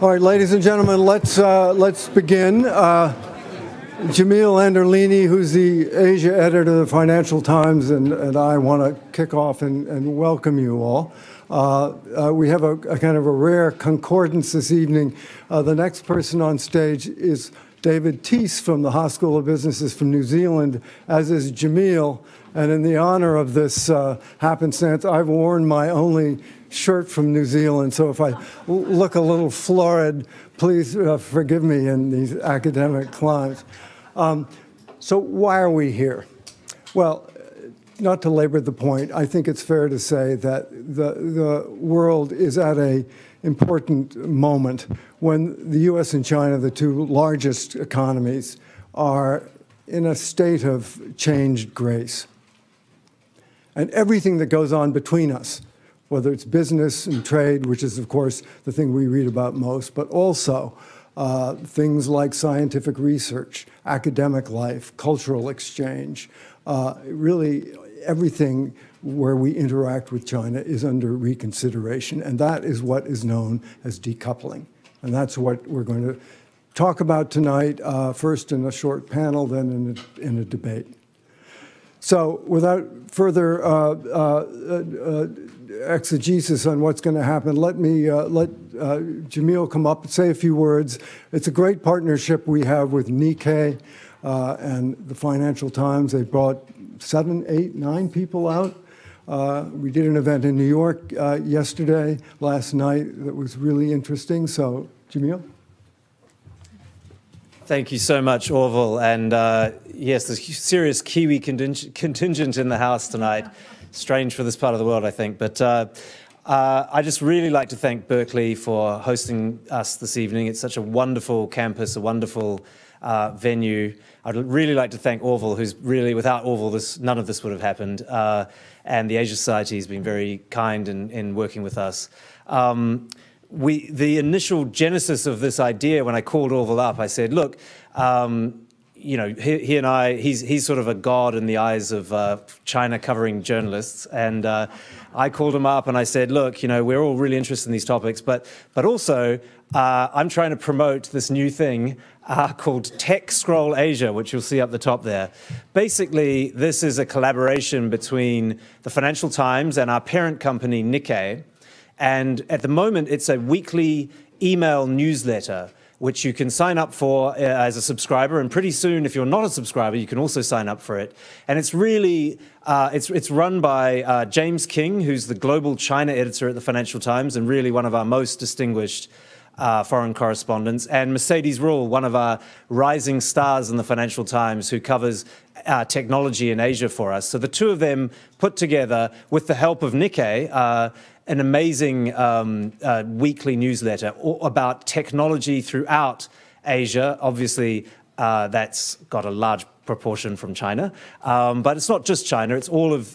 All right, ladies and gentlemen, let's begin. Jamil Anderlini, who's the Asia editor of the Financial Times, and I want to kick off and welcome you all. We have a kind of a rare concordance this evening. The next person on stage is David Teese from the Haas School of Businesses from New Zealand, as is Jamil. And in the honor of this happenstance, I've worn my only shirt from New Zealand, so if I look a little florid, please forgive me in these academic climes. So why are we here? Well, not to labor the point, I think it's fair to say that the world is at an important moment when the US and China, the two largest economies, are in a state of changed grace. And everything that goes on between us, whether it's business and trade, which is, of course, the thing we read about most, but also things like scientific research, academic life, cultural exchange, really everything where we interact with China is under reconsideration. And that is what is known as decoupling. And that's what we're going to talk about tonight, first in a short panel, then in a debate. So without further exegesis on what's going to happen, let me let Jamil come up and say a few words. It's a great partnership we have with Nikkei and the Financial Times. They brought 7, 8, 9 people out. We did an event in New York last night that was really interesting. So, Jamil? Thank you so much, Orville. And yes, there's a serious Kiwi contingent in the house tonight. Strange for this part of the world, I think. But I just really like to thank Berkeley for hosting us this evening. It's such a wonderful campus, a wonderful venue. I'd really like to thank Orville, who's really, without Orville, none of this would have happened. And the Asia Society has been very kind in working with us. The initial genesis of this idea, when I called Orville up, I said, look, you know, he and I, he's sort of a god in the eyes of China covering journalists. And I called him up and I said, look, you know, we're all really interested in these topics, but also I'm trying to promote this new thing called Tech Scroll Asia, which you'll see up the top there. Basically, this is a collaboration between the Financial Times and our parent company, Nikkei. And at the moment, it's a weekly email newsletter, which you can sign up for as a subscriber. And pretty soon, if you're not a subscriber, you can also sign up for it. And it's really, it's run by James King, who's the global China editor at the Financial Times and really one of our most distinguished foreign correspondents, and Mercedes Ruhl, one of our rising stars in the Financial Times, who covers technology in Asia for us. So the two of them put together, with the help of Nikkei, an amazing weekly newsletter about technology throughout Asia. Obviously, that's got a large proportion from China, but it's not just China, it's all of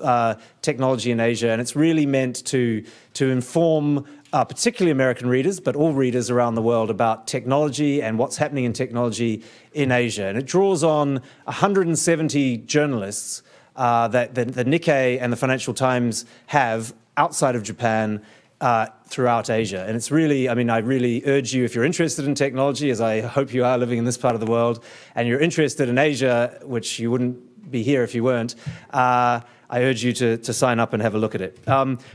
technology in Asia, and it's really meant to inform particularly American readers, but all readers around the world, about technology and what's happening in technology in Asia. And it draws on 170 journalists that the Nikkei and the Financial Times have outside of Japan throughout Asia. And it's really, I mean, I really urge you, if you're interested in technology, as I hope you are living in this part of the world, and you're interested in Asia, which you wouldn't be here if you weren't, I urge you to sign up and have a look at it.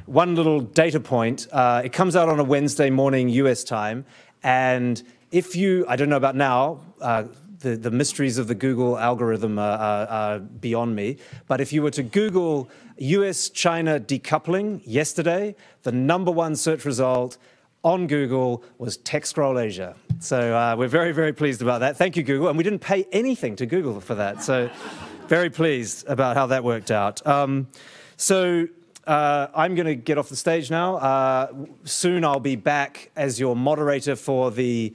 One little data point, it comes out on a Wednesday morning US time, and if you, I don't know about now, the mysteries of the Google algorithm are beyond me, but if you were to Google US-China decoupling yesterday, the #1 search result on Google was Tech Scroll Asia. So we're very, very pleased about that. Thank you, Google, and we didn't pay anything to Google for that. So. Very pleased about how that worked out. I'm going to get off the stage now. Soon I'll be back as your moderator for the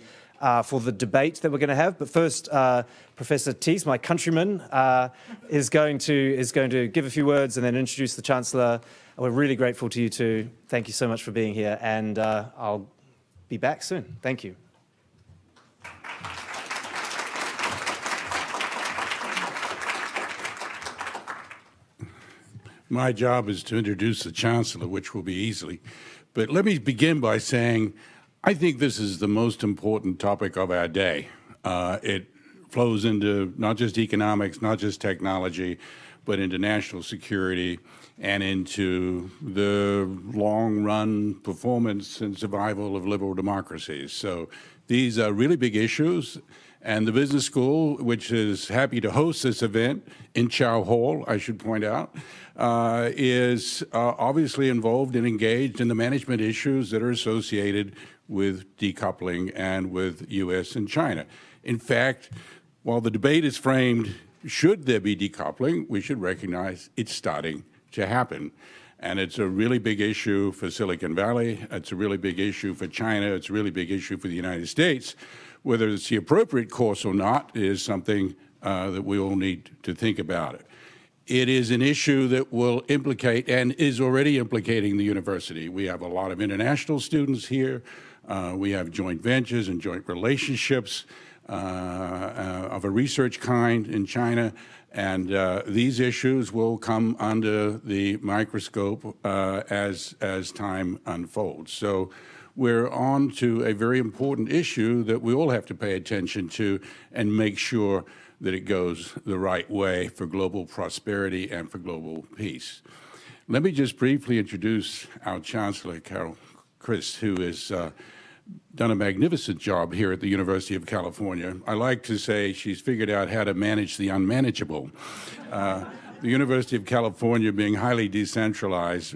debate that we're going to have. But first, Professor Teese, my countryman, is going to give a few words and then introduce the Chancellor. We're really grateful to you two. Thank you so much for being here, and I'll be back soon. Thank you. My job is to introduce the Chancellor, which will be easily. But let me begin by saying I think this is the most important topic of our day. It flows into not just economics, not just technology, but into national security and into the long-run performance and survival of liberal democracies. So these are really big issues. And the business school, which is happy to host this event in Chow Hall, I should point out, is obviously involved and engaged in the management issues that are associated with decoupling and with U.S. and China. In fact, while the debate is framed, should there be decoupling, we should recognize it's starting to happen. And it's a really big issue for Silicon Valley. It's a really big issue for China. It's a really big issue for the United States. Whether it's the appropriate course or not is something that we all need to think about. It is an issue that will implicate and is already implicating the university. We have a lot of international students here. We have joint ventures and joint relationships of a research kind in China. And these issues will come under the microscope as time unfolds. So we're on to a very important issue that we all have to pay attention to and make sure that it goes the right way for global prosperity and for global peace. Let me just briefly introduce our Chancellor, Carol Christ, who has done a magnificent job here at the University of California. I like to say she's figured out how to manage the unmanageable. The University of California, being highly decentralized,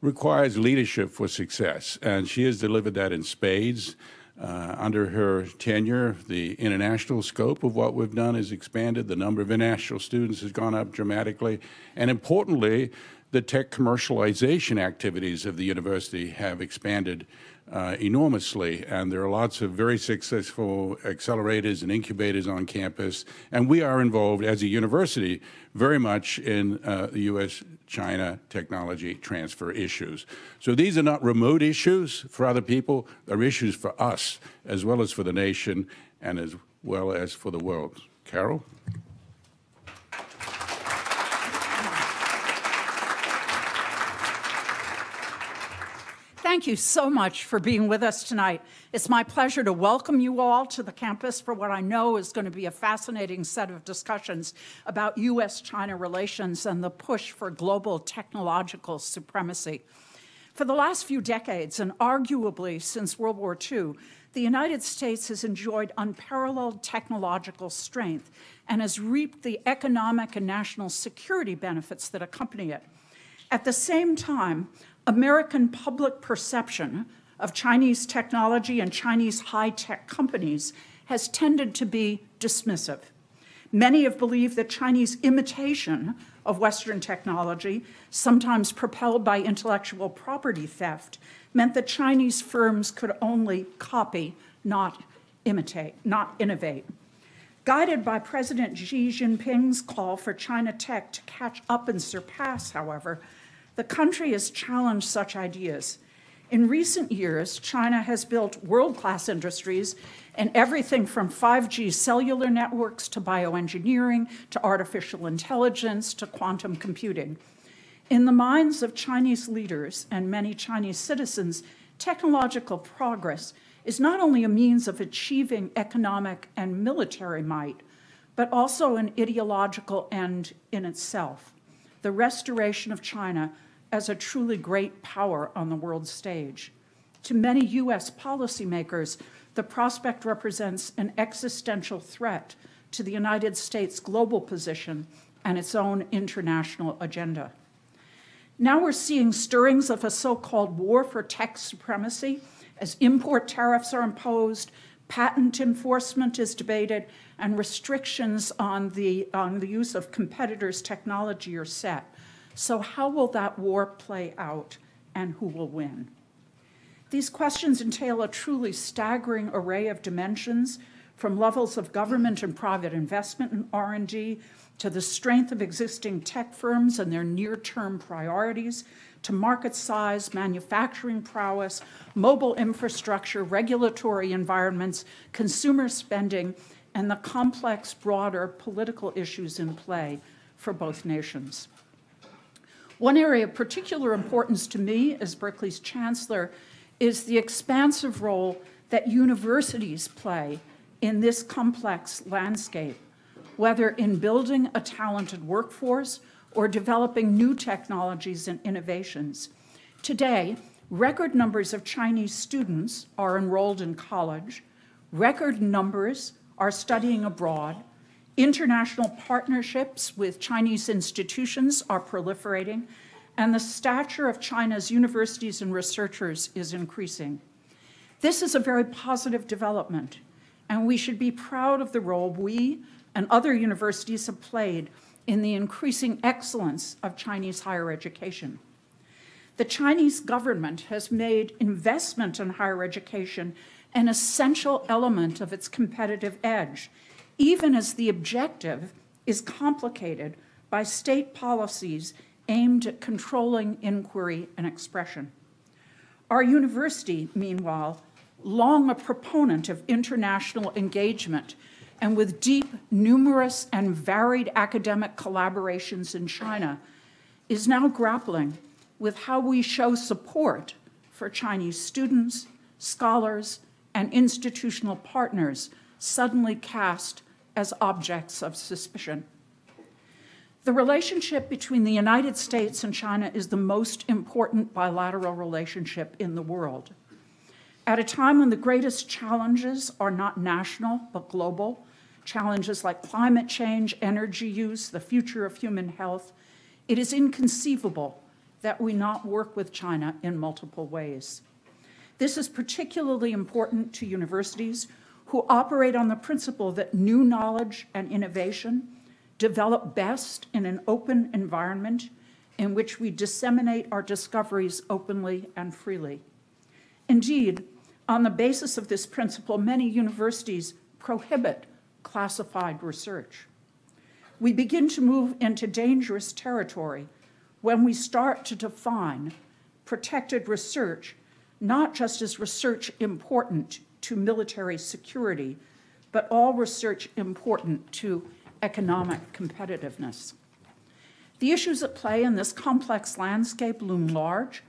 requires leadership for success, and she has delivered that in spades. Under her tenure, the international scope of what we've done has expanded. The number of international students has gone up dramatically, and importantly, the tech commercialization activities of the university have expanded enormously, and there are lots of very successful accelerators and incubators on campus, and we are involved as a university very much in the U.S.-China technology transfer issues. So these are not remote issues for other people, they're issues for us, as well as for the nation, and as well as for the world. Carol? Thank you so much for being with us tonight. It's my pleasure to welcome you all to the campus for what I know is going to be a fascinating set of discussions about U.S.-China relations and the push for global technological supremacy. For the last few decades, and arguably since World War II, the United States has enjoyed unparalleled technological strength and has reaped the economic and national security benefits that accompany it. At the same time, American public perception of Chinese technology and Chinese high-tech companies has tended to be dismissive. Many have believed that Chinese imitation of Western technology, sometimes propelled by intellectual property theft, meant that Chinese firms could only copy, not imitate, not innovate. Guided by President Xi Jinping's call for China tech to catch up and surpass, however, the country has challenged such ideas. In recent years, China has built world-class industries in everything from 5G cellular networks to bioengineering, to artificial intelligence, to quantum computing. In the minds of Chinese leaders and many Chinese citizens, technological progress is not only a means of achieving economic and military might, but also an ideological end in itself, the restoration of China as a truly great power on the world stage. To many US policymakers, the prospect represents an existential threat to the United States' global position and its own international agenda. Now we're seeing stirrings of a so-called war for tech supremacy as import tariffs are imposed, patent enforcement is debated, and restrictions on the use of competitors' technology are set. So how will that war play out, and who will win? These questions entail a truly staggering array of dimensions, from levels of government and private investment in R&D, to the strength of existing tech firms and their near-term priorities, to market size, manufacturing prowess, mobile infrastructure, regulatory environments, consumer spending, and the complex, broader political issues in play for both nations. One area of particular importance to me as Berkeley's chancellor is the expansive role that universities play in this complex landscape, whether in building a talented workforce or developing new technologies and innovations. Today, record numbers of Chinese students are enrolled in college, record numbers are studying abroad, international partnerships with Chinese institutions are proliferating, and the stature of China's universities and researchers is increasing. This is a very positive development, and we should be proud of the role we and other universities have played in the increasing excellence of Chinese higher education. The Chinese government has made investment in higher education an essential element of its competitive edge, even as the objective is complicated by state policies aimed at controlling inquiry and expression. Our university, meanwhile, long a proponent of international engagement and with deep, numerous, and varied academic collaborations in China, is now grappling with how we show support for Chinese students, scholars, and institutional partners suddenly cast as objects of suspicion. The relationship between the United States and China is the most important bilateral relationship in the world. At a time when the greatest challenges are not national but global, challenges like climate change, energy use, the future of human health, it is inconceivable that we not work with China in multiple ways. This is particularly important to universities who operate on the principle that new knowledge and innovation develop best in an open environment in which we disseminate our discoveries openly and freely. Indeed, on the basis of this principle, many universities prohibit classified research. We begin to move into dangerous territory when we start to define protected research not just as research important to military security, but all research important to economic competitiveness. The issues at play in this complex landscape loom large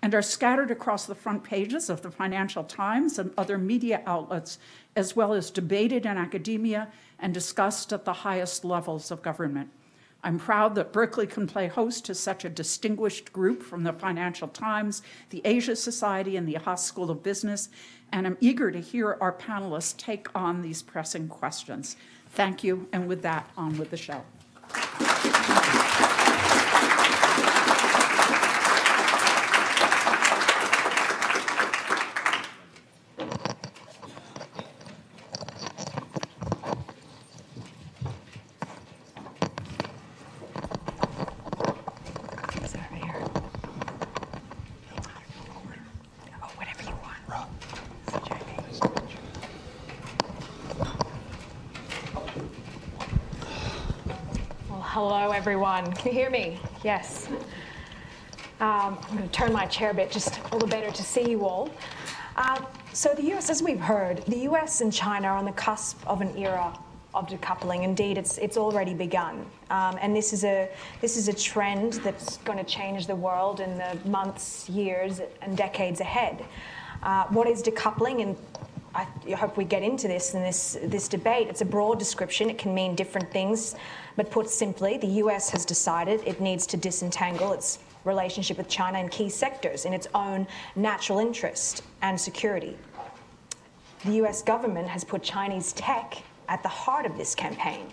and are scattered across the front pages of the Financial Times and other media outlets, as well as debated in academia and discussed at the highest levels of government. I'm proud that Berkeley can play host to such a distinguished group from the Financial Times, the Asia Society, and the Haas School of Business, and I'm eager to hear our panelists take on these pressing questions. Thank you, and with that, on with the show. Everyone. Can you hear me? Yes. I'm going to turn my chair a bit just a little better to see you all. So the US, as we've heard, the US and China are on the cusp of an era of decoupling. Indeed, it's already begun. And this is a trend that's going to change the world in the months, years, and decades ahead. What is decoupling? And I hope we get into this in this debate. It's a broad description. It can mean different things, but put simply, the US has decided it needs to disentangle its relationship with China in key sectors in its own natural interest and security. The US government has put Chinese tech at the heart of this campaign.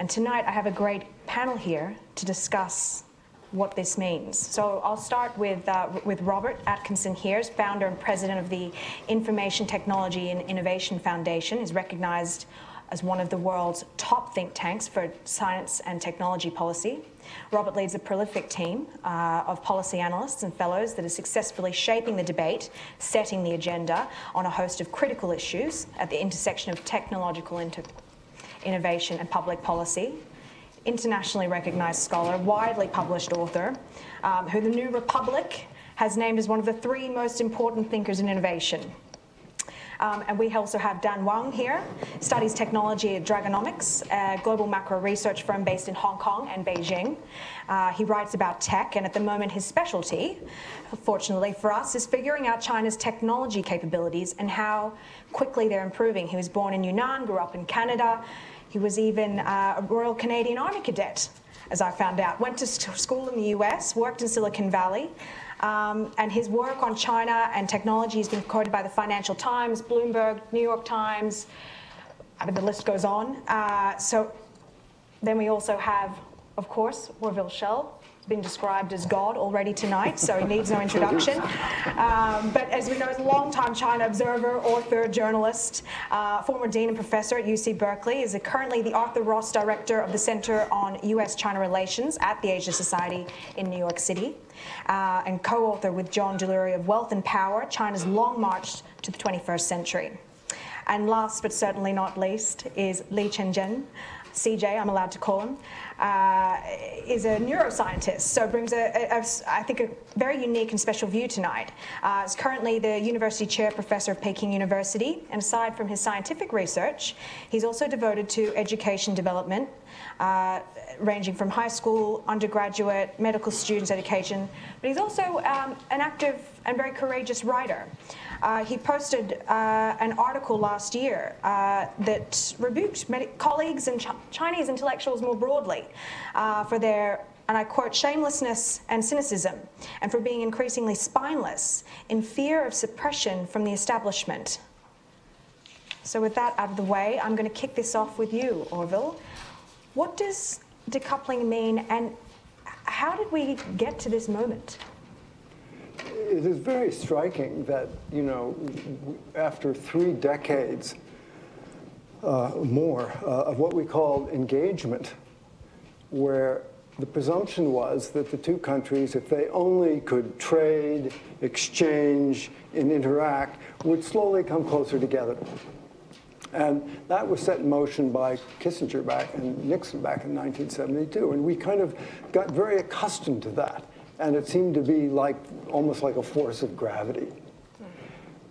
And tonight I have a great panel here to discuss what this means. So I'll start with Robert Atkinson here, as founder and president of the Information Technology and Innovation Foundation. He's recognized as one of the world's top think tanks for science and technology policy. Robert leads a prolific team of policy analysts and fellows that are successfully shaping the debate, setting the agenda on a host of critical issues at the intersection of technological innovation and public policy. Internationally recognized scholar, widely published author, who the New Republic has named as one of the 3 most important thinkers in innovation. And we also have Dan Wang here, studies technology at Dragonomics, a global macro research firm based in Hong Kong and Beijing. He writes about tech, and at the moment his specialty, fortunately for us, is figuring out China's technology capabilities and how quickly they're improving. He was born in Yunnan, grew up in Canada. He was even a Royal Canadian Army cadet, as I found out. Went to school in the US, worked in Silicon Valley, and his work on China and technology has been quoted by the Financial Times, Bloomberg, New York Times, I mean, the list goes on. So then we also have, of course, Orville Schell, been described as God already tonight, so he needs no introduction. But as we know, he's a long-time China observer, author, journalist, former dean and professor at UC Berkeley. Is currently the Arthur Ross Director of the Center on U.S.-China Relations at the Asia Society in New York City, and co-author with John Delury of Wealth and Power, China's Long March to the 21st Century. And last but certainly not least is Li Cheng Zhen, CJ, I'm allowed to call him, is a neuroscientist, so brings, I think, a very unique and special view tonight. He's currently the University Chair Professor of Peking University, and aside from his scientific research, he's also devoted to education development, ranging from high school, undergraduate, medical students' education, but he's also an active and very courageous writer. He posted an article last year that rebuked colleagues and Chinese intellectuals more broadly for their, and I quote, shamelessness and cynicism, and for being increasingly spineless in fear of suppression from the establishment. So with that out of the way, I'm going to kick this off with you, Orville. What does decoupling mean, and how did we get to this moment? It is very striking that, you know, after 3 decades more of what we called engagement, where the presumption was that the two countries, if they only could trade, exchange, and interact, would slowly come closer together. And that was set in motion by Kissinger back and Nixon back in 1972. And we kind of got very accustomed to that. And it seemed to be like almost like a force of gravity.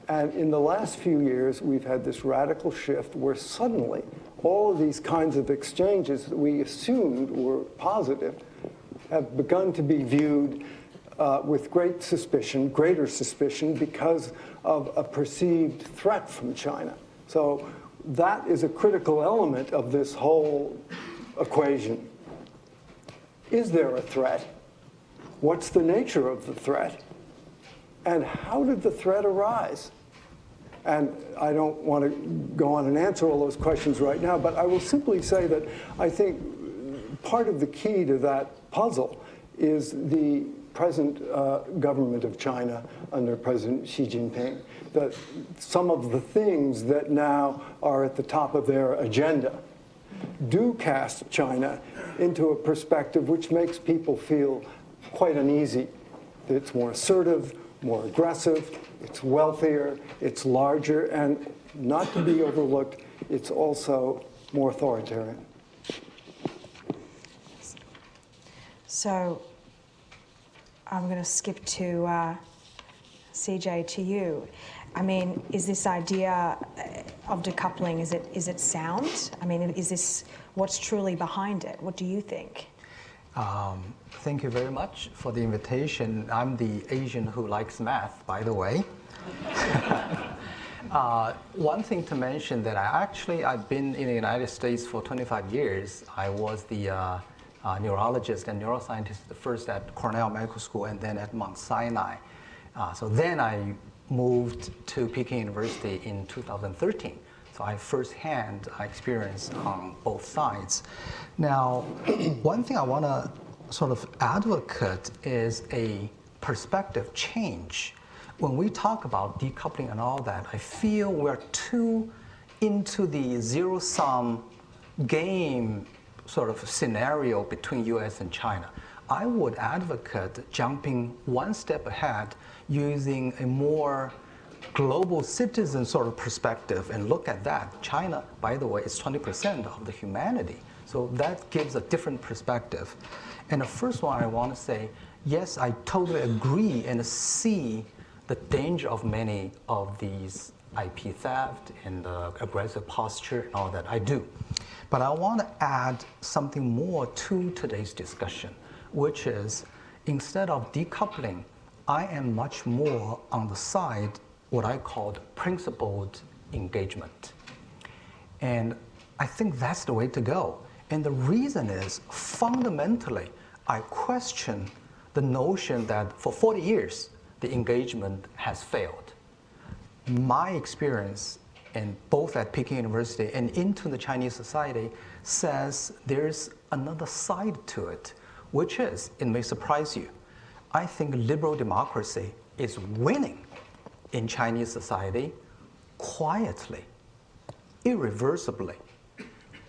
And in the last few years, we've had this radical shift where suddenly all of these kinds of exchanges that we assumed were positive have begun to be viewed with great suspicion, greater suspicion, because of a perceived threat from China. So that is a critical element of this whole equation. Is there a threat? What's the nature of the threat? And how did the threat arise? And I don't want to go on and answer all those questions right now, but I will simply say that I think part of the key to that puzzle is the present government of China under President Xi Jinping, that some of the things that now are at the top of their agenda do cast China into a perspective which makes people feel quite uneasy. It's more assertive, more aggressive, it's wealthier, it's larger, and not to be overlooked, it's also more authoritarian. So I'm going to skip to CJ, to you. I mean, is this idea of decoupling, is it sound? I mean, is this what's truly behind it? What do you think? Thank you very much for the invitation. I'm the Asian who likes math, by the way. One thing to mention that I've been in the United States for 25 years. I was the neurologist and neuroscientist first at Cornell Medical School and then at Mount Sinai. So then I moved to Peking University in 2013. So I firsthand experienced on both sides. Now, one thing I want to sort of advocate is a perspective change. When we talk about decoupling and all that, I feel we're too into the zero-sum game sort of scenario between US and China. I would advocate jumping one step ahead using a more global citizen sort of perspective and look at that. China, by the way, is 20% of the humanity. So that gives a different perspective. And the first one I want to say, yes, I totally agree and see the danger of many of these IP theft and the aggressive posture and all that. I do. But I want to add something more to today's discussion, which is instead of decoupling, I am much more on the side what I called principled engagement. And I think that's the way to go. And the reason is, fundamentally, I question the notion that for 40 years, the engagement has failed. My experience, and both at Peking University and into the Chinese society, says there's another side to it, which is, it may surprise you, I think liberal democracy is winning in Chinese society quietly, irreversibly,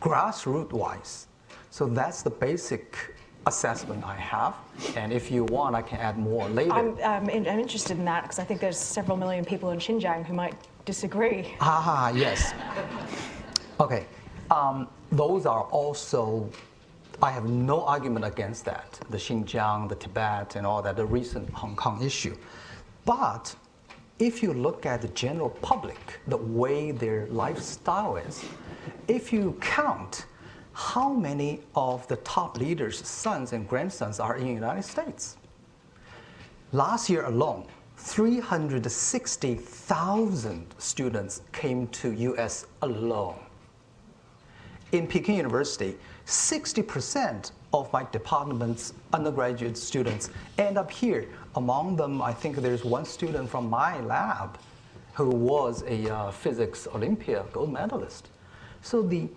grassroots-wise. So that's the basic assessment I have, and if you want, I can add more later. I'm interested in that because I think there's several million people in Xinjiang who might disagree. Ah, yes. Okay, those are also, I have no argument against that, the Xinjiang, the Tibet, and all that, the recent Hong Kong issue. But if you look at the general public, the way their lifestyle is, if you count how many of the top leaders' sons and grandsons are in the United States? Last year alone, 360,000 students came to US alone. In Peking University, 60% of my department's undergraduate students end up here. Among them, I think there's one student from my lab who was a physics Olympia gold medalist. So the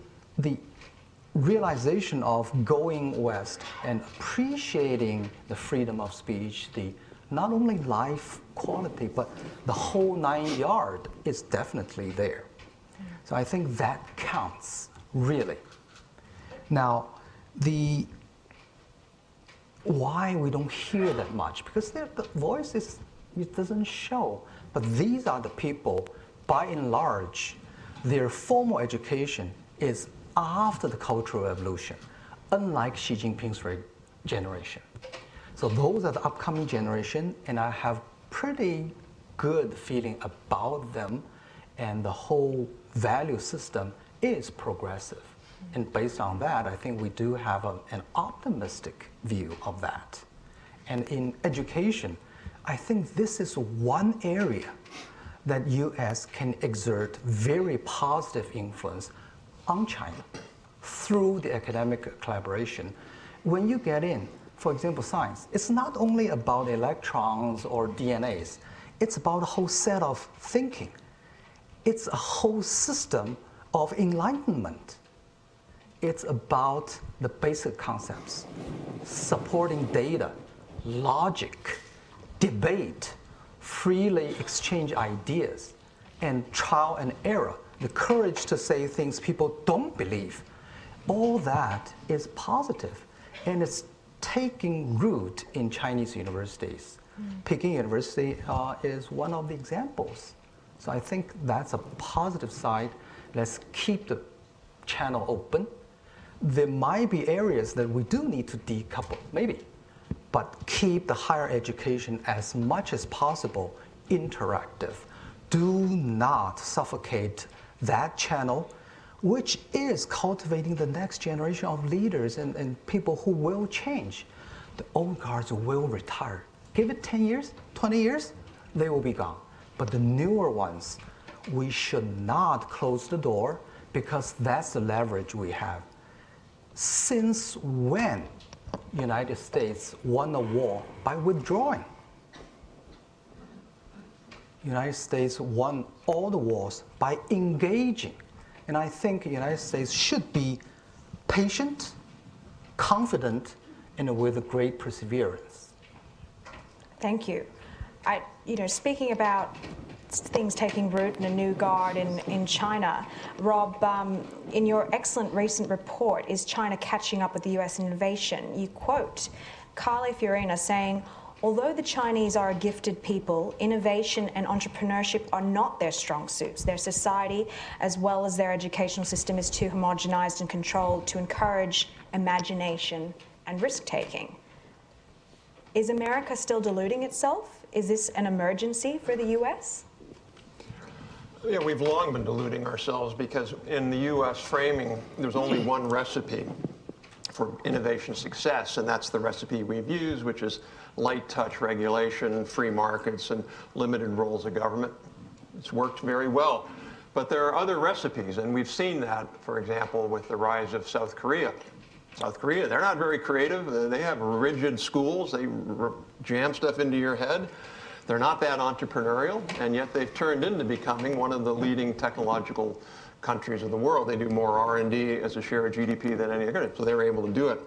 realization of going west and appreciating the freedom of speech, the not only life quality, but the whole 9 yards is definitely there. So I think that counts, really. Now, why we don't hear that much, because the voice is, it doesn't show. But these are the people, by and large, their formal education is after the Cultural Revolution, unlike Xi Jinping's generation. So those are the upcoming generation, and I have pretty good feeling about them, and the whole value system is progressive. And based on that, I think we do have an optimistic view of that. And in education, I think this is one area that US can exert very positive influence on China through the academic collaboration. When you get in, for example, science, it's not only about electrons or DNAs. It's about a whole set of thinking. It's a whole system of enlightenment. It's about the basic concepts, supporting data, logic, debate, freely exchange ideas, and trial and error, the courage to say things people don't believe. All that is positive, and it's taking root in Chinese universities. Peking University is one of the examples. So I think that's a positive side. Let's keep the channel open. There might be areas that we do need to decouple, maybe, but keep the higher education as much as possible interactive. Do not suffocate that channel, which is cultivating the next generation of leaders and people who will change. The old guards will retire. Give it 10 years, 20 years, they will be gone. But the newer ones, we should not close the door because that's the leverage we have. Since when United States won a war by withdrawing? United States won all the wars by engaging. And I think the United States should be patient, confident, and with great perseverance. Thank you. Speaking about things taking root and a new guard in China. Rob, in your excellent recent report, Is China Catching Up with the US in Innovation? You quote Carly Fiorina saying, although the Chinese are a gifted people, innovation and entrepreneurship are not their strong suits. Their society, as well as their educational system, is too homogenized and controlled to encourage imagination and risk-taking. Is America still deluding itself? Is this an emergency for the US? Yeah, we've long been deluding ourselves because in the U.S. framing, there's only one recipe for innovation success, and that's the recipe we've used, which is light touch regulation, free markets, and limited roles of government. It's worked very well. But there are other recipes, and we've seen that, for example, with the rise of South Korea. South Korea, they're not very creative. They have rigid schools. They jam stuff into your head. They're not that entrepreneurial, and yet they've turned into becoming one of the leading technological countries of the world. They do more R&D as a share of GDP than any other country, so they were able to do it.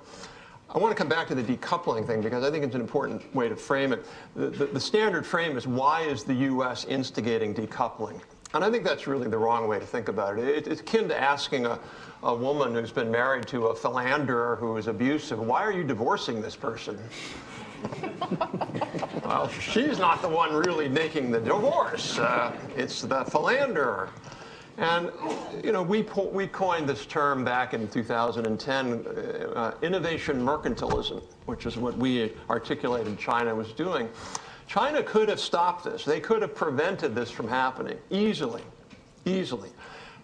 I want to come back to the decoupling thing because I think it's an important way to frame it. The standard frame is, why is the U.S. instigating decoupling? And I think that's really the wrong way to think about it. It's akin to asking a woman who's been married to a philanderer who is abusive, why are you divorcing this person? Well, she's not the one really making the divorce. It's the philanderer. And, you know, we coined this term back in 2010, innovation mercantilism, which is what we articulated China was doing. China could have stopped this. They could have prevented this from happening easily, easily.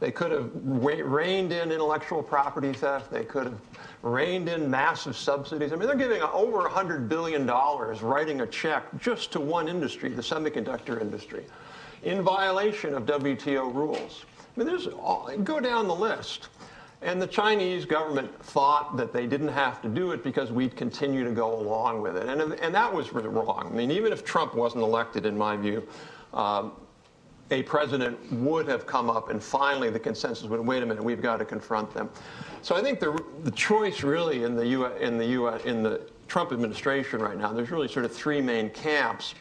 They could have reined in intellectual property theft. They could have reined in massive subsidies. I mean, they're giving over $100 billion writing a check just to one industry, the semiconductor industry, in violation of WTO rules. I mean, go down the list. And the Chinese government thought that they didn't have to do it because we'd continue to go along with it. And that was really wrong. I mean, even if Trump wasn't elected, in my view, a president would have come up, and finally the consensus would, wait a minute, we've got to confront them. So I think the choice really in the Trump administration right now, there's really sort of three main camps.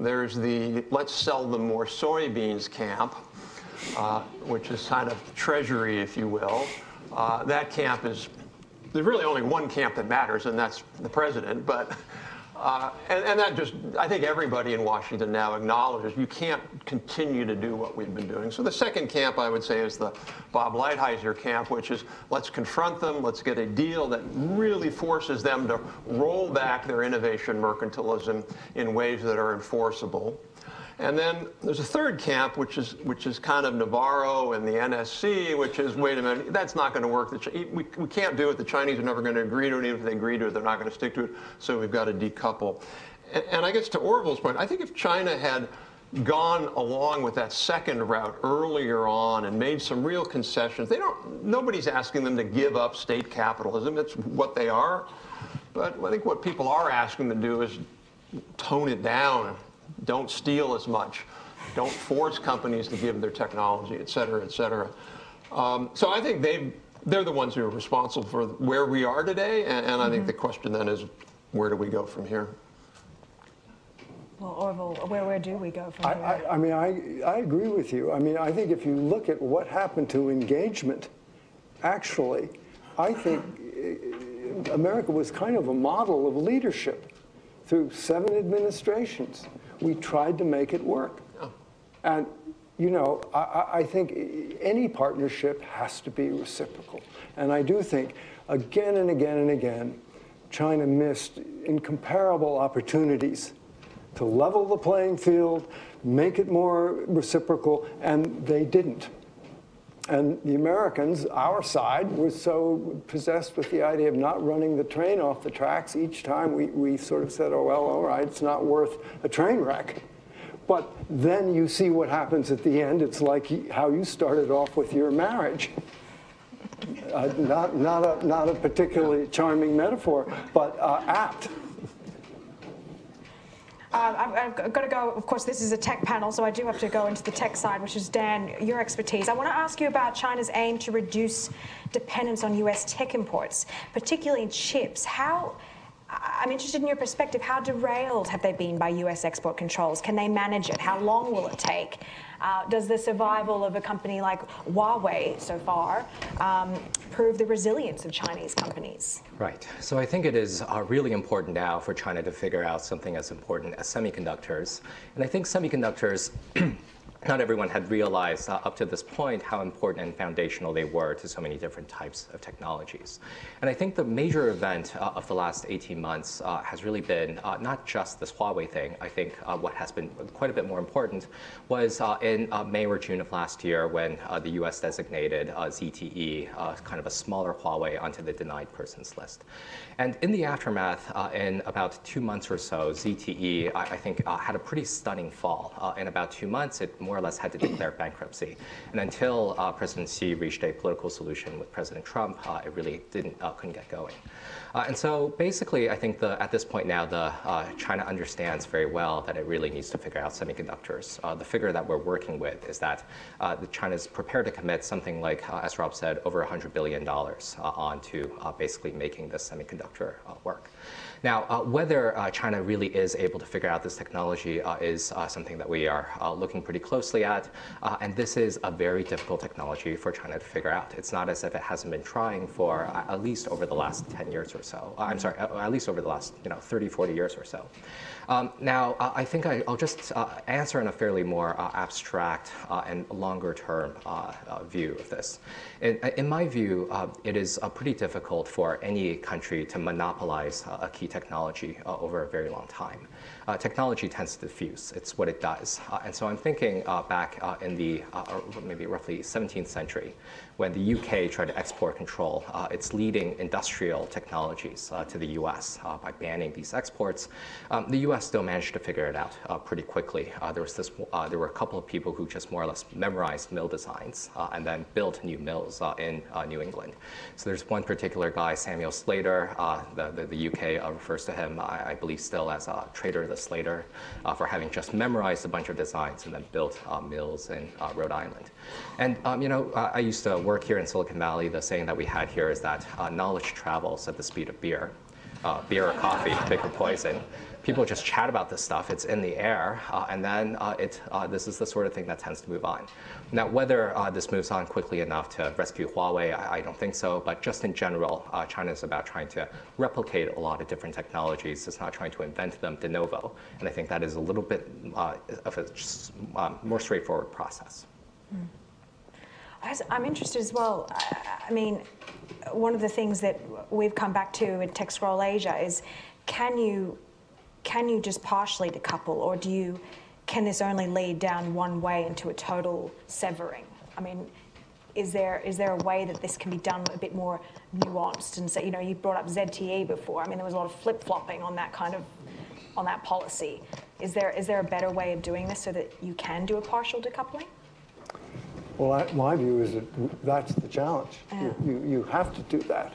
There's the let's sell them more soybeans camp, which is kind of treasury, if you will. That camp is, there's really only one camp that matters, and that's the president. But, and that just, I think everybody in Washington now acknowledges you can't continue to do what we've been doing. So the second camp, I would say, is the Bob Lighthizer camp, which is let's confront them, let's get a deal that really forces them to roll back their innovation mercantilism in ways that are enforceable. And then there's a third camp, which is kind of Navarro and the NSC, which is, wait a minute, that's not going to work. We can't do it. The Chinese are never going to agree to it. Even if they agree to it, they're not going to stick to it. So we've got to decouple. And I guess to Orville's point, I think if China had gone along with that second route earlier on and made some real concessions, nobody's asking them to give up state capitalism. It's what they are. But I think what people are asking them to do is tone it down. Don't steal as much. Don't force companies to give their technology, et cetera, et cetera. So I think they're the ones who are responsible for where we are today. And I think the question then is, where do we go from here? Well, Orville, where do we go from here? I mean, I agree with you. I mean, I think if you look at what happened to engagement, actually, I think America was kind of a model of leadership. Through 7 administrations, we tried to make it work. Yeah. And, you know, I think any partnership has to be reciprocal. And I do think, again and again and again, China missed incomparable opportunities to level the playing field, make it more reciprocal, and they didn't. And the Americans, our side, were so possessed with the idea of not running the train off the tracks each time we sort of said, oh, well, all right, it's not worth a train wreck. But then you see what happens at the end. It's like how you started off with your marriage. Not a particularly charming metaphor, but apt. I've got to go, of course, this is a tech panel, so I do have to go into the tech side, which is, Dan, your expertise. I want to ask you about China's aim to reduce dependence on US tech imports, particularly in chips. I'm interested in your perspective. How derailed have they been by US export controls? Can they manage it? How long will it take? Does the survival of a company like Huawei so far prove the resilience of Chinese companies? Right. So I think it is really important now for China to figure out something as important as semiconductors. And I think semiconductors not everyone had realized up to this point how important and foundational they were to so many different types of technologies. And I think the major event of the last 18 months has really been not just this Huawei thing. I think what has been quite a bit more important was in May or June of last year when the US designated ZTE, kind of a smaller Huawei, onto the denied persons list. And in the aftermath, in about 2 months or so, ZTE, I think, had a pretty stunning fall. In about 2 months, it more or less had to declare bankruptcy. And until President Xi reached a political solution with President Trump, it really couldn't get going. And so basically, I think at this point now, China understands very well that it really needs to figure out semiconductors. The figure that we're working with is that China's prepared to commit something like, as Rob said, over $100 billion onto basically making this semiconductor work. Now, whether China really is able to figure out this technology is something that we are looking pretty closely at. And this is a very difficult technology for China to figure out. It's not as if it hasn't been trying for at least over the last 10 years or so. I'm sorry, at least over the last 30, 40 years or so. Now, I think I'll just answer in a fairly more abstract and longer-term view of this. In my view, it is pretty difficult for any country to monopolize a key technology over a very long time. Technology tends to diffuse. It's what it does. And so I'm thinking back in the maybe roughly 17th century, when the UK tried to export control its leading industrial technologies to the US by banning these exports. The US still managed to figure it out pretty quickly. There were a couple of people who just more or less memorized mill designs and then built new mills in New England. So there's one particular guy, Samuel Slater, the UK refers to him, I believe still as Trader the Slater, for having just memorized a bunch of designs and then built mills in Rhode Island. And I used to work here in Silicon Valley. The saying that we had here is that knowledge travels at the speed of beer. Beer or coffee, pick or poison. People just chat about this stuff. It's in the air, and then this is the sort of thing that tends to move on. Now, whether this moves on quickly enough to rescue Huawei, I don't think so. But just in general, China is about trying to replicate a lot of different technologies. It's not trying to invent them de novo, and I think that is a little bit of a more straightforward process. Mm. I'm interested as well. I mean, one of the things that we've come back to in Tech Scroll Asia is, can you just partially decouple, or can this only lead down one way into a total severing? I mean, is there a way that this can be done a bit more nuanced? And so, you brought up ZTE before. I mean, there was a lot of flip-flopping on that policy. Is there a better way of doing this so that you can do a partial decoupling? Well, my view is that that's the challenge. Yeah. You have to do that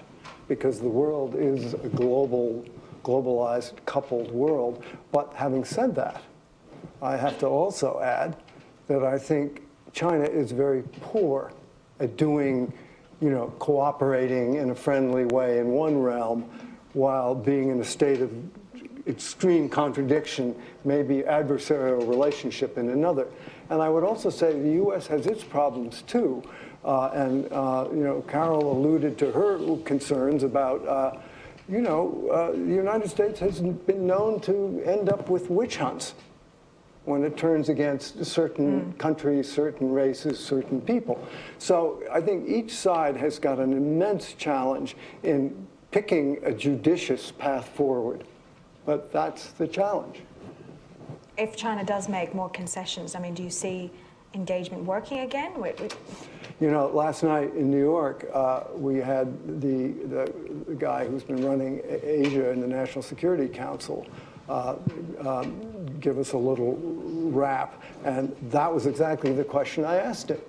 because the world is a globalized, coupled world. But having said that, I have to also add that I think China is very poor at doing, cooperating in a friendly way in one realm while being in a state of extreme contradiction, maybe adversarial relationship in another. And I would also say the U.S. has its problems too. Carol alluded to her concerns about, the United States has been known to end up with witch hunts when it turns against certain countries, certain races, certain people. So I think each side has got an immense challenge in picking a judicious path forward. But that's the challenge. If China does make more concessions, I mean, do you see engagement working again? Last night in New York, we had the guy who's been running Asia in the National Security Council give us a little rap. And that was exactly the question I asked him.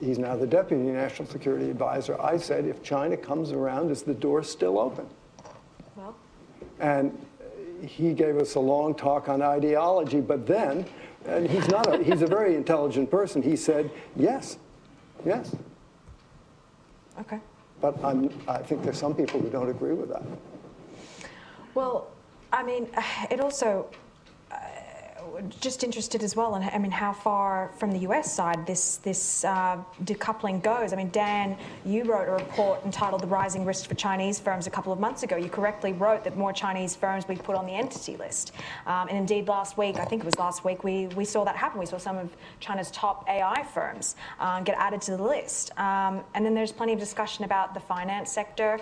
He's now the Deputy National Security Advisor. I said, if China comes around, is the door still open? Well. And he gave us a long talk on ideology, but then, and he's a very intelligent person, he said, yes. Okay. But I think there's some people who don't agree with that. Well, I mean, it also, just interested as well, and I mean, how far from the US side this decoupling goes. I mean, Dan, you wrote a report entitled "The Rising Risk for Chinese Firms" a couple of months ago. You correctly wrote that more Chinese firms we put on the entity list, and indeed last week, I think it was last week, we saw that happen. We saw some of China's top AI firms get added to the list, and then there's plenty of discussion about the finance sector,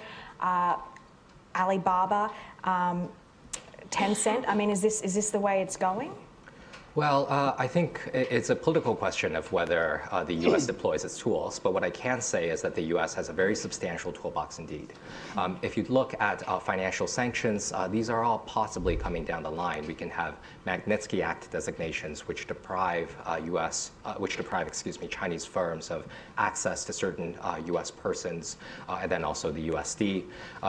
Alibaba. Tencent. I mean, is this the way it's going? Well, I think it's a political question of whether the U.S. deploys its tools. But what I can say is that the U.S. has a very substantial toolbox indeed. If you look at financial sanctions, these are all possibly coming down the line. We can have Magnitsky Act designations, which deprive Chinese firms of access to certain U.S. persons, and then also the USD.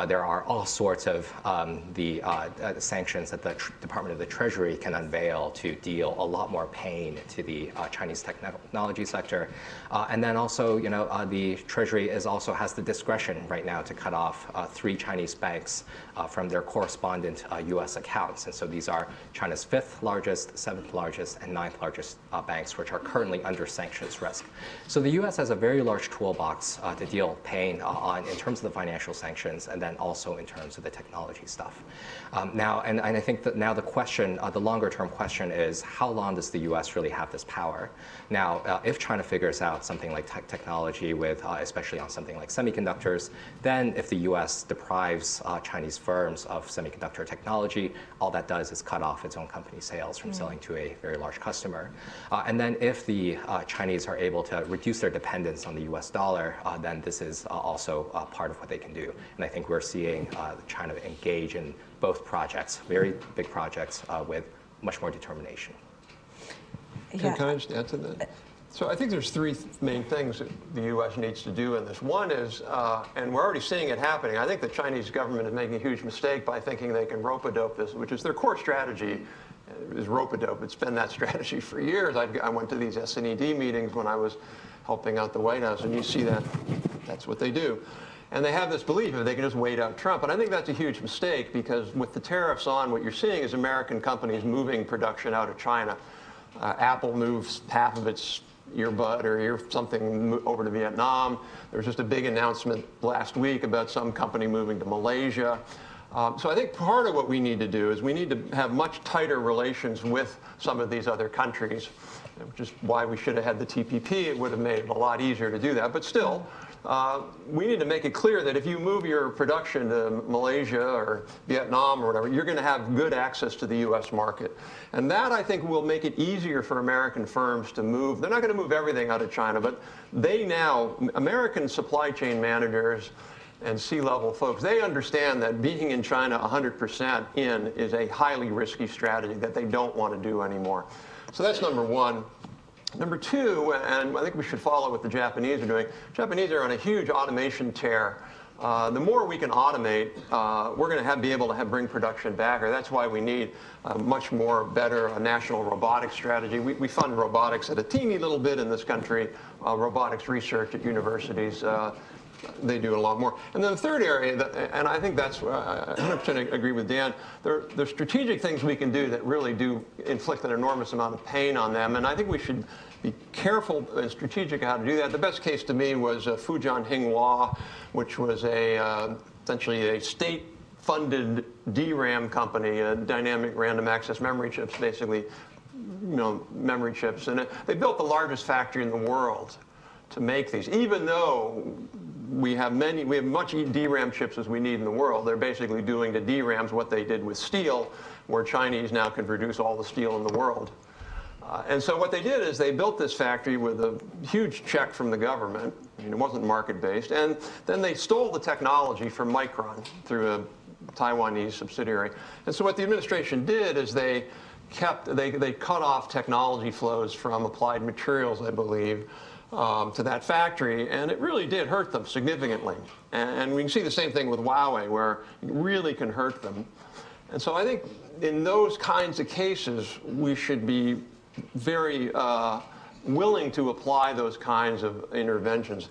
There are all sorts of sanctions that the Department of the Treasury can unveil to deal a lot more pain to the Chinese technology sector, and then also, you know, the Treasury also has the discretion right now to cut off 3 Chinese banks from their correspondent U.S. accounts, and so these are China's 5th largest, 7th largest, and 9th largest banks, which are currently under sanctions risk. So the U.S. has a very large toolbox to deal with pain in terms of the financial sanctions, and then also in terms of the technology stuff. Now, I think that now the question, the longer-term question is, how long does the U.S. really have this power? Now, if China figures out something like technology, with especially on something like semiconductors, then if the U.S. deprives Chinese firms of semiconductor technology, all that does is cut off its own company sales from selling to a very large customer. And then if the Chinese are able to reduce their dependence on the U.S. dollar, then this is also part of what they can do. And I think we're seeing China engage in both projects, very big projects, with much more determination. Yeah. Can I just add to that? So I think there's 3 main things that the U.S. needs to do in this. One is, and we're already seeing it happening, I think the Chinese government is making a huge mistake by thinking they can rope-a-dope this, which is their core strategy, is rope-a-dope. It's been that strategy for years. I went to these SNED meetings when I was helping out the White House, and you see that that's what they do. And they have this belief that they can just wait out Trump. And I think that's a huge mistake, because with the tariffs on, what you're seeing is American companies moving production out of China. Apple moves half of its earbud or ear something over to Vietnam. There was just a big announcement last week about some company moving to Malaysia. So I think part of what we need to do is we need to have much tighter relations with some of these other countries, which is why we should have had the TPP. It would have made it a lot easier to do that. But still, we need to make it clear that if you move your production to Malaysia or Vietnam or whatever, you're going to have good access to the U.S. market. And that, I think, will make it easier for American firms to move. They're not going to move everything out of China, but they now, American supply chain managers and C-level folks, they understand that being in China 100% in is a highly risky strategy that they don't want to do anymore. So that's number one. Number two, and I think we should follow what the Japanese are doing. Japanese are on a huge automation tear. The more we can automate, we're going to be able to bring production back. Or that's why we need a much more better national robotics strategy. We fund robotics at a teeny little bit in this country, robotics research at universities. They do a lot more. And then the third area, and I think that's where I 100% agree with Dan, there are strategic things we can do that really do inflict an enormous amount of pain on them. And I think we should be careful and strategic how to do that. The best case to me was Fujian Hinghua, which was essentially a state-funded DRAM company, dynamic random access memory chips, basically, you know, memory chips. And they built the largest factory in the world to make these, even though we have much DRAM chips as we need in the world. They're basically doing to DRAMs what they did with steel, where Chinese now can produce all the steel in the world. And so what they did is they built this factory with a huge check from the government. I mean, it wasn't market-based. And then they stole the technology from Micron through a Taiwanese subsidiary. And so what the administration did is they cut off technology flows from Applied Materials, I believe, to that factory, and it really did hurt them significantly. And we can see the same thing with Huawei, where it really can hurt them. And so I think in those kinds of cases, we should be very willing to apply those kinds of interventions.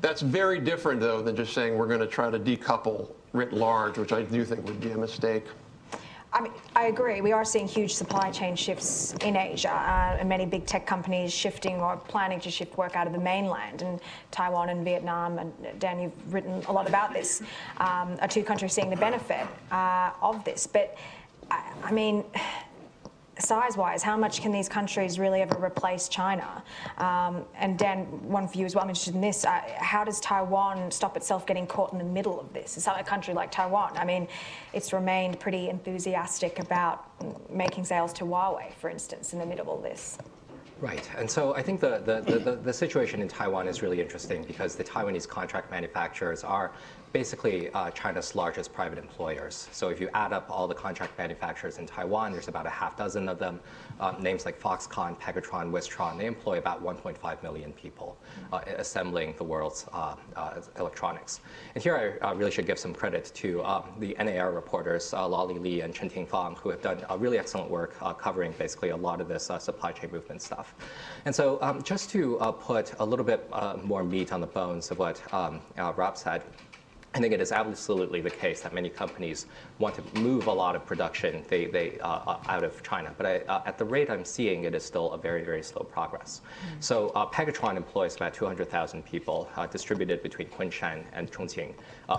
That's very different, though, than just saying we're going to try to decouple writ large, which I do think would be a mistake. I mean, I agree. We are seeing huge supply chain shifts in Asia, and many big tech companies shifting or planning to shift work out of the mainland. And Taiwan and Vietnam, and Dan, you've written a lot about this, are two countries seeing the benefit of this. But, I mean, size-wise, how much can these countries really ever replace China? And Dan, one for you as well, I'm interested in this. How does Taiwan stop itself getting caught in the middle of this? It's a country like Taiwan. I mean, it's remained pretty enthusiastic about making sales to Huawei, for instance, in the middle of all this. Right, and so I think the situation in Taiwan is really interesting because the Taiwanese contract manufacturers are basically China's largest private employers. So if you add up all the contract manufacturers in Taiwan, there's about a half dozen of them. Names like Foxconn, Pegatron, Wistron, they employ about 1.5 million people assembling the world's electronics. And here I really should give some credit to the NAR reporters, Lolly Lee and Chen Tingfang, who have done really excellent work covering basically a lot of this supply chain movement stuff. And so just to put a little bit more meat on the bones of what Rob said, I think it is absolutely the case that many companies want to move a lot of production out of China. But at the rate I'm seeing, it is still a very, very slow progress. Mm-hmm. So Pegatron employs about 200,000 people distributed between Kunshan and Chongqing,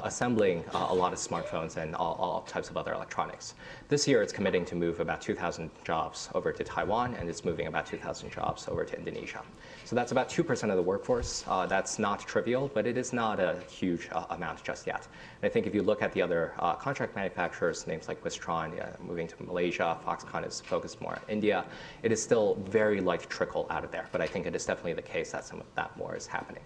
assembling a lot of smartphones and all types of other electronics. This year, it's committing to move about 2,000 jobs over to Taiwan, and it's moving about 2,000 jobs over to Indonesia. So that's about 2% of the workforce. That's not trivial, but it is not a huge amount just yet. And I think if you look at the other contract manufacturers, names like Wistron moving to Malaysia, Foxconn is focused more on India, it is still very light trickle out of there. But I think it is definitely the case that some of that more is happening.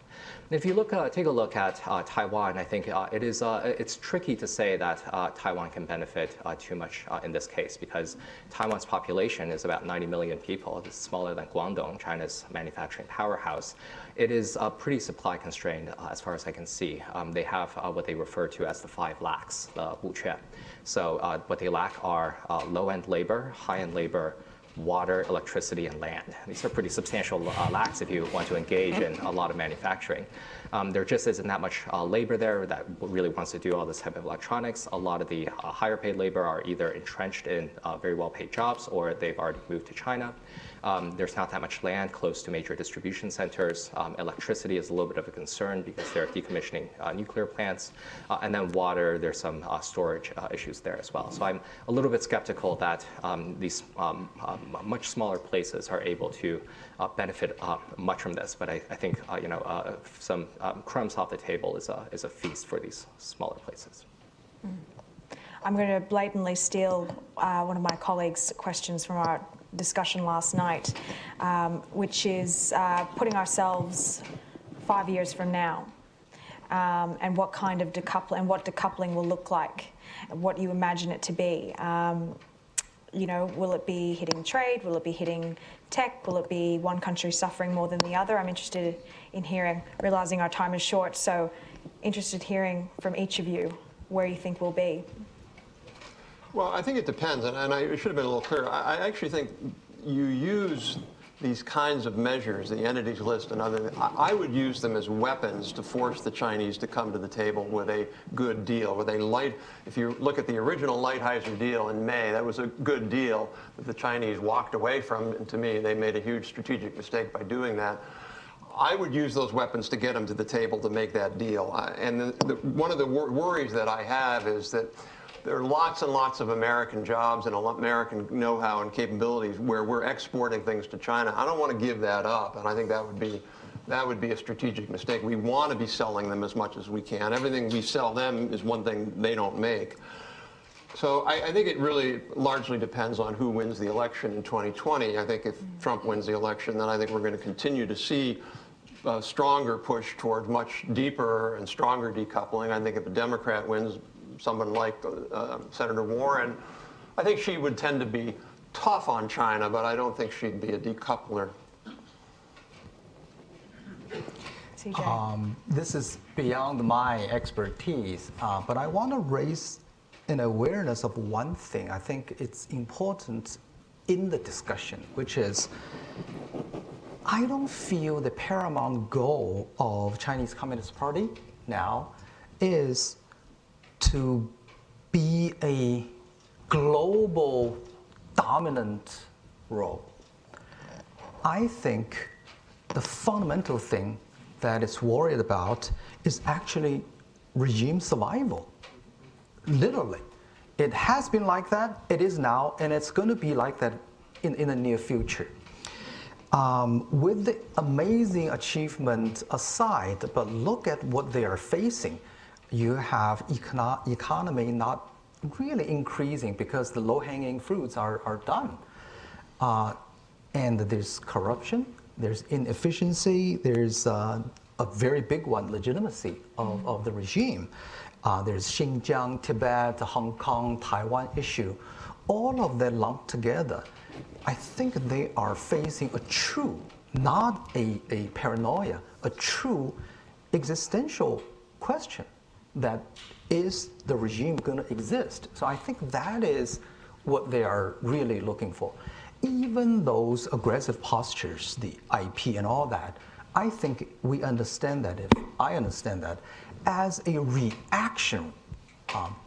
And if you look, take a look at Taiwan, I think it's tricky to say that Taiwan can benefit too much in this case, because Taiwan's population is about 90 million people. It's smaller than Guangdong, China's manufacturing powerhouse. It is pretty supply constrained as far as I can see. They have what they refer to as the 5 lacks, the wu quan. So what they lack are low-end labor, high-end labor, water, electricity, and land. These are pretty substantial lacks if you want to engage in a lot of manufacturing. There just isn't that much labor there that really wants to do all this type of electronics. A lot of the higher paid labor are either entrenched in very well-paid jobs or they've already moved to China. There's not that much land close to major distribution centers. Electricity is a little bit of a concern because they're decommissioning nuclear plants. And then water, there's some storage issues there as well. So I'm a little bit skeptical that these much smaller places are able to benefit much from this. But I think some crumbs off the table is a feast for these smaller places. I'm going to blatantly steal one of my colleagues' questions from our discussion last night, which is putting ourselves 5 years from now, and what kind of decoupling and what decoupling will look like, what you imagine it to be. You know, will it be hitting trade? Will it be hitting tech? Will it be one country suffering more than the other? I'm interested in hearing, realizing our time is short, so interested hearing from each of you where you think we'll be. Well, I think it depends, and I should have been a little clearer. I actually think you use these kinds of measures, the entities list and other, I would use them as weapons to force the Chinese to come to the table with a good deal, with a light. If you look at the original Lighthizer deal in May, that was a good deal that the Chinese walked away from, and to me, they made a huge strategic mistake by doing that. I would use those weapons to get them to the table to make that deal. And one of the worries that I have is that there are lots and lots of American jobs and American know-how and capabilities where we're exporting things to China. I don't want to give that up, and I think that would be a strategic mistake. We want to be selling them as much as we can. Everything we sell them is one thing they don't make. So I think it really largely depends on who wins the election in 2020. I think if Trump wins the election, then I think we're going to continue to see a stronger push toward much deeper and stronger decoupling. I think if a Democrat wins, someone like Senator Warren, I think she would tend to be tough on China, but I don't think she'd be a decoupler. This is beyond my expertise, but I want to raise an awareness of one thing. I think it's important in the discussion, which is I don't feel the paramount goal of Chinese Communist Party now is to be a global dominant role. I think the fundamental thing that it's worried about is actually regime survival. Literally. It has been like that, it is now, and it's going to be like that in the near future. With the amazing achievement aside, but look at what they are facing. You have economy not really increasing because the low-hanging fruits are done. And there's corruption, there's inefficiency, there's a very big one, legitimacy of the regime. There's Xinjiang, Tibet, Hong Kong, Taiwan issue. All of that lumped together, I think they are facing a true, not a paranoia, a true existential question that is the regime going to exist? So I think that is what they are really looking for. Even those aggressive postures, the IP and all that, I think we understand that, if I understand that, as a reaction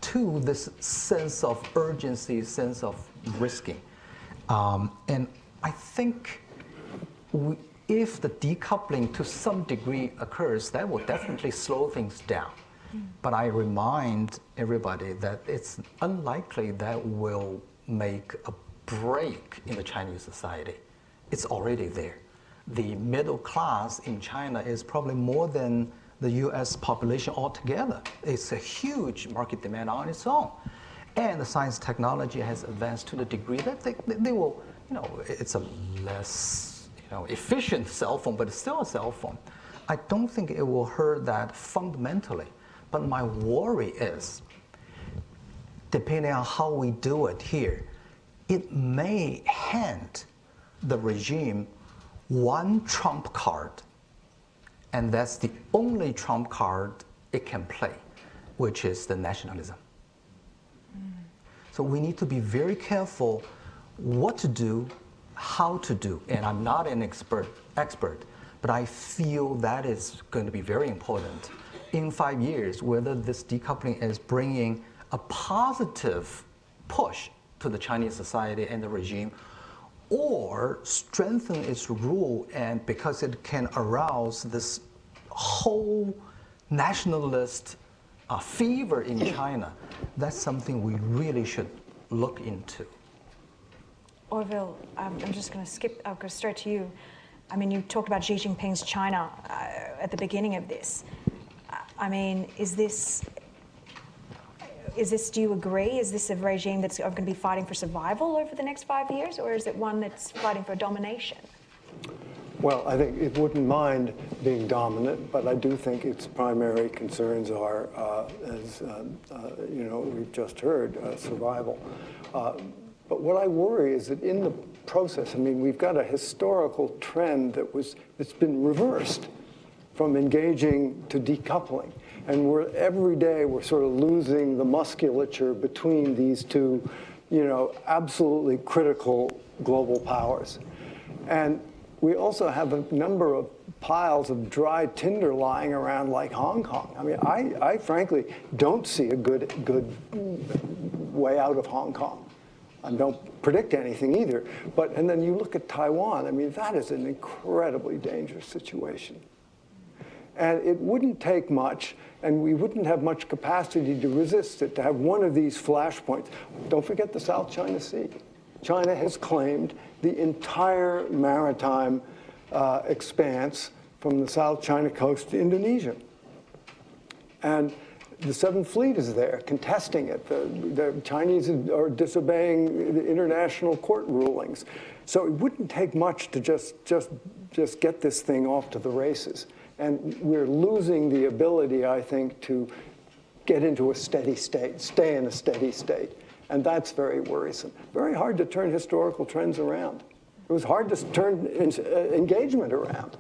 to this sense of urgency, sense of risking. And I think if the decoupling to some degree occurs, that will definitely slow things down. But I remind everybody that it's unlikely that will make a break in the Chinese society. It's already there. The middle class in China is probably more than the US population altogether. It's a huge market demand on its own. And the science technology has advanced to the degree that they will, you know, it's a less, you know, efficient cell phone, but it's still a cell phone. I don't think it will hurt that fundamentally. But my worry is, depending on how we do it here, it may hand the regime one trump card, and that's the only trump card it can play, which is the nationalism. So we need to be very careful what to do, how to do, and I'm not an expert, but I feel that is going to be very important in 5 years, whether this decoupling is bringing a positive push to the Chinese society and the regime, or strengthen its rule, and because it can arouse this whole nationalist fever in China, that's something we really should look into. Orville, I'm just going to skip, I'll go straight to you. I mean, you talked about Xi Jinping's China at the beginning of this. I mean, is this, do you agree, is this a regime that's going to be fighting for survival over the next 5 years, or is it one that's fighting for domination? Well, I think it wouldn't mind being dominant, but I do think its primary concerns are, as you know, we've just heard, survival. But what I worry is that in the process, I mean, we've got a historical trend that's been reversed from engaging to decoupling. And every day we're sort of losing the musculature between these two, you know, absolutely critical global powers. And we also have a number of piles of dry tinder lying around like Hong Kong. I mean, I frankly don't see a good way out of Hong Kong. I don't predict anything either. And then you look at Taiwan, I mean, that is an incredibly dangerous situation. And it wouldn't take much, and we wouldn't have much capacity to resist it, to have one of these flashpoints. Don't forget the South China Sea. China has claimed the entire maritime expanse from the South China coast to Indonesia. And the Seventh Fleet is there, contesting it. The Chinese are disobeying the international court rulings. So it wouldn't take much to just get this thing off to the races. And we're losing the ability, I think, to get into a steady state, stay in a steady state. And that's very worrisome. Very hard to turn historical trends around. It was hard to turn engagement around.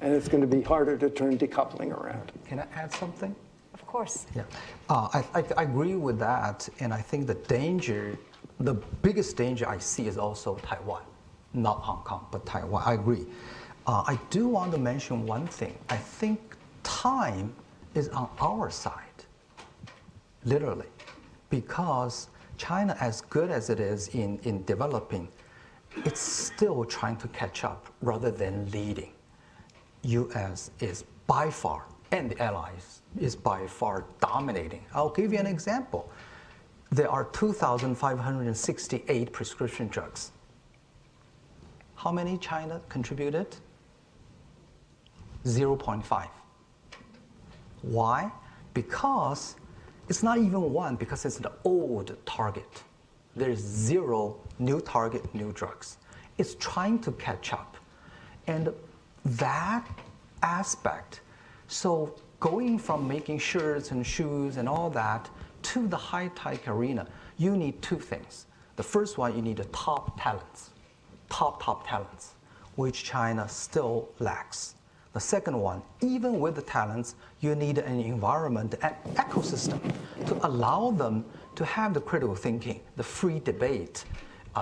And it's going to be harder to turn decoupling around. Can I add something? Of course. Yeah. I agree with that. And I think the danger, the biggest danger I see is also Taiwan. Not Hong Kong, but Taiwan. I agree. I do want to mention one thing. I think time is on our side, literally, because China, as good as it is in developing, it's still trying to catch up rather than leading. U.S. is by far, and the allies is by far dominating. I'll give you an example. There are 2,568 prescription drugs. How many China contributed? 0.5. Why? Because it's not even one, because it's an old target. There's zero new target, new drugs. It's trying to catch up. And that aspect, so going from making shirts and shoes and all that to the high-tech arena, you need two things. The first one, you need the top talents, top talents, which China still lacks. The second one, even with the talents, you need an environment, an ecosystem to allow them to have the critical thinking, the free debate,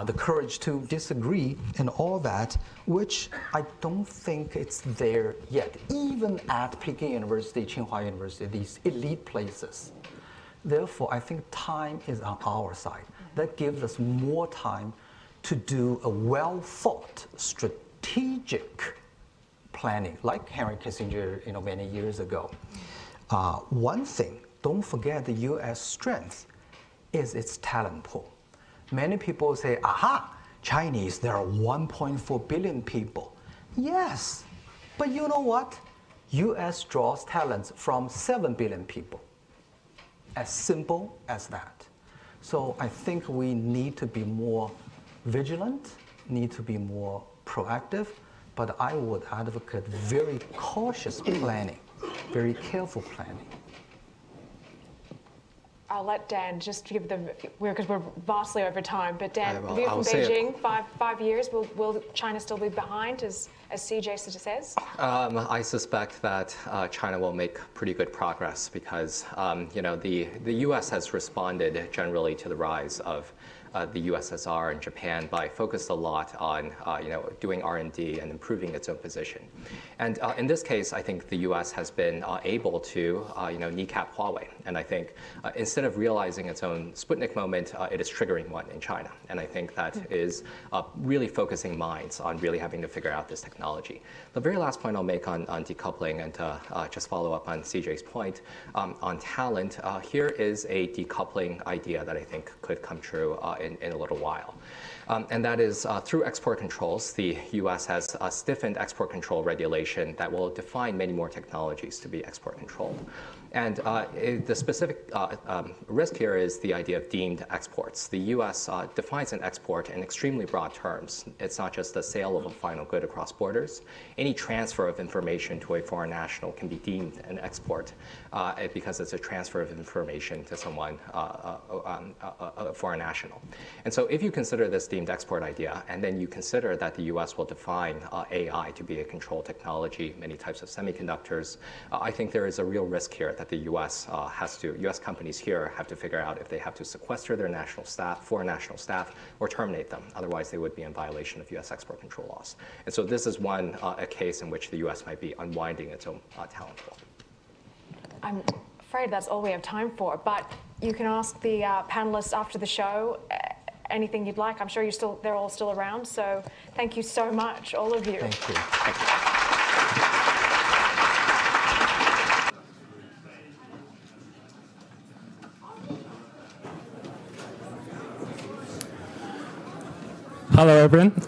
the courage to disagree, and all that, which I don't think it's there yet. Even at Peking University, Tsinghua University, these elite places. Therefore, I think time is on our side. That gives us more time to do a well-thought, strategic planning, like Henry Kissinger, many years ago. One thing, don't forget the U.S. strength is its talent pool. Many people say, aha, Chinese, there are 1.4 billion people. Yes, but you know what? U.S. draws talents from 7 billion people. As simple as that. So I think we need to be more vigilant, need to be more proactive, but I would advocate very cautious planning, very careful planning. I'll let Dan just give them, because we're vastly over time, but Dan, we're from Beijing, five years, will China still be behind, as CJ says? I suspect that China will make pretty good progress because, the U.S. has responded generally to the rise of the USSR and Japan by focused a lot on doing R&D and improving its own position. And in this case, I think the U.S. has been able to kneecap Huawei. And I think instead of realizing its own Sputnik moment, it is triggering one in China. And I think that is really focusing minds on really having to figure out this technology. The very last point I'll make on decoupling, and to just follow up on CJ's point on talent, here is a decoupling idea that I think could come true in a little while. And that is through export controls, the U.S. has stiffened export control regulation that will define many more technologies to be export controlled. And the specific risk here is the idea of deemed exports. The U.S. defines an export in extremely broad terms. It's not just the sale of a final good across borders. Any transfer of information to a foreign national can be deemed an export because it's a transfer of information to someone, a foreign national. And so if you consider this deemed export idea, and then you consider that the U.S. will define AI to be a controlled technology, many types of semiconductors, I think there is a real risk here that the U.S. U.S. companies here have to figure out if they have to sequester their national staff, foreign national staff, or terminate them. Otherwise, they would be in violation of U.S. export control laws. And so this is one a case in which the U.S. might be unwinding its own talent pool. I'm afraid that's all we have time for, but you can ask the panelists after the show anything you'd like. I'm sure they're all still around. So thank you so much, all of you. Thank you. Thank you. Hello, everyone.